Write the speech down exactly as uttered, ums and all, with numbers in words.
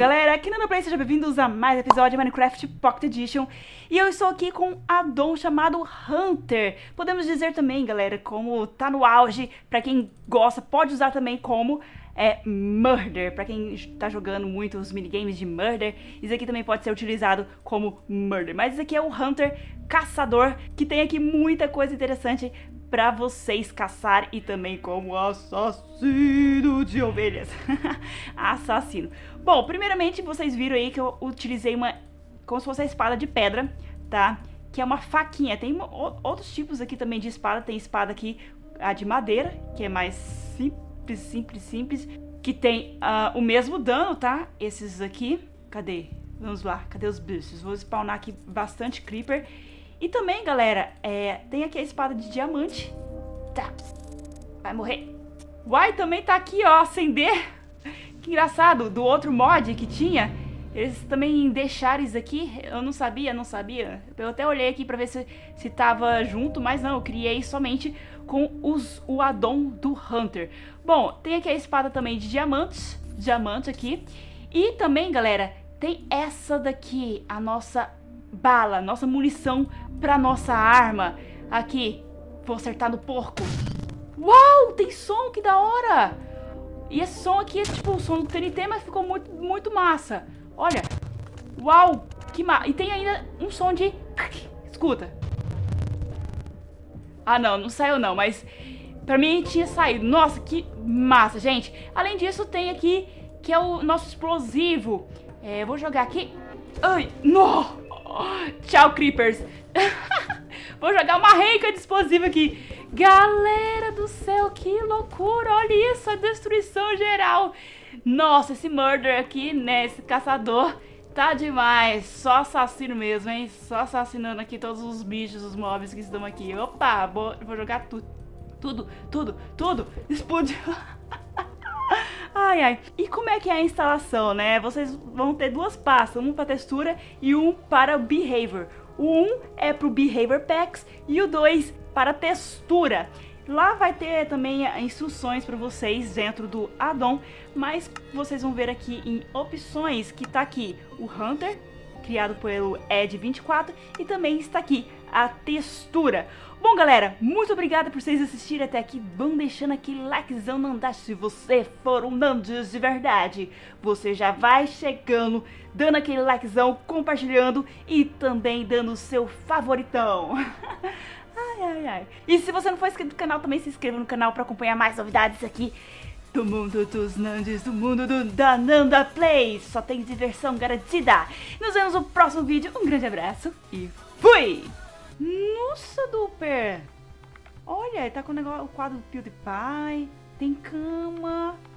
galera, aqui no Play, sejam bem-vindos a mais um episódio de Minecraft Pocket Edition. E eu estou aqui com um addon chamado Hunter. Podemos dizer também, galera, como tá no auge, pra quem gosta, pode usar também como é, Murder. Pra quem tá jogando muito os minigames de Murder, isso aqui também pode ser utilizado como Murder. Mas isso aqui é o Hunter Caçador, que tem aqui muita coisa interessante pra vocês caçar e também como assassino de ovelhas. Assassino. Bom, primeiramente vocês viram aí que eu utilizei uma, como se fosse a espada de pedra, tá? Que é uma faquinha. Tem uma, outros tipos aqui também de espada. Tem espada aqui, a de madeira, que é mais simples, simples, simples. Que tem uh, o mesmo dano, tá? Esses aqui. Cadê? Vamos lá, cadê os bichos? Vou spawnar aqui bastante creeper. E também, galera, é, tem aqui a espada de diamante. Tá. Vai morrer. Uai, também tá aqui, ó, acender. Que engraçado, do outro mod que tinha, eles também deixaram isso aqui. Eu não sabia, não sabia. Eu até olhei aqui pra ver se, se tava junto, mas não, eu criei somente com os, o addon do Hunter. Bom, tem aqui a espada também de diamantes. Diamante aqui. E também, galera, tem essa daqui, a nossa bala, nossa munição pra nossa arma. Aqui, vou acertar no porco. Uau, tem som, que da hora! E esse som aqui é tipo o som do T N T, mas ficou muito, muito massa. Olha, uau, que massa. E tem ainda um som de... Escuta. Ah não, não saiu não, mas pra mim tinha saído. Nossa, que massa, gente. Além disso, tem aqui, que é o nosso explosivo. É, vou jogar aqui. Ai, não! Tchau, creepers. Vou jogar uma renca de explosivo aqui. Galera do céu, que loucura. Olha isso, a destruição geral. Nossa, esse murder aqui, né, esse caçador, tá demais. Só assassino mesmo, hein. Só assassinando aqui todos os bichos, os mobs que estão aqui. Opa, vou, vou jogar tudo. Tudo, tudo, tudo. Explodiu. Ai, ai. E como é que é a instalação, né? Vocês vão ter duas pastas, um para textura e um para o behavior. O um é para o behavior packs e o dois para textura. Lá vai ter também instruções para vocês dentro do addon, mas vocês vão ver aqui em opções que tá aqui o Hunter, criado pelo Ed vinte e quatro, e também está aqui a textura. Bom, galera, muito obrigada por vocês assistirem até aqui. Vão deixando aquele likezão, Nandashi. Se você for um Nandashi de verdade, você já vai chegando, dando aquele likezão, compartilhando e também dando o seu favoritão. Ai, ai, ai. E se você não for inscrito no canal, também se inscreva no canal para acompanhar mais novidades aqui do mundo dos Nandis, do mundo do, da Nanda Play. Só tem diversão garantida. Nos vemos no próximo vídeo. Um grande abraço e fui! Nossa, Duper! Olha, tá com o, negócio, o quadro do PewDiePie, tem cama...